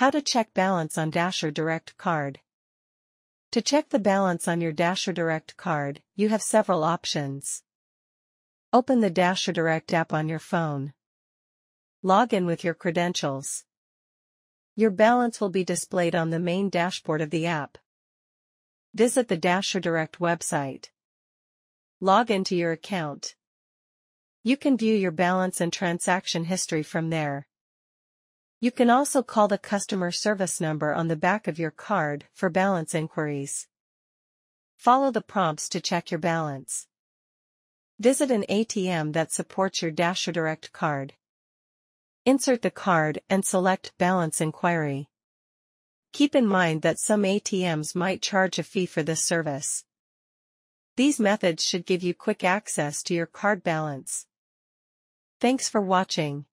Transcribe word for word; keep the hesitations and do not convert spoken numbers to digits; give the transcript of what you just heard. How to check balance on Dasher Direct Card. To check the balance on your Dasher Direct Card, you have several options. Open the Dasher Direct app on your phone. Log in with your credentials. Your balance will be displayed on the main dashboard of the app. Visit the Dasher Direct website. Log into your account. You can view your balance and transaction history from there. You can also call the customer service number on the back of your card for balance inquiries. Follow the prompts to check your balance. Visit an A T M that supports your Dasher Direct card. Insert the card and select Balance Inquiry. Keep in mind that some A T Ms might charge a fee for this service. These methods should give you quick access to your card balance. Thanks for watching.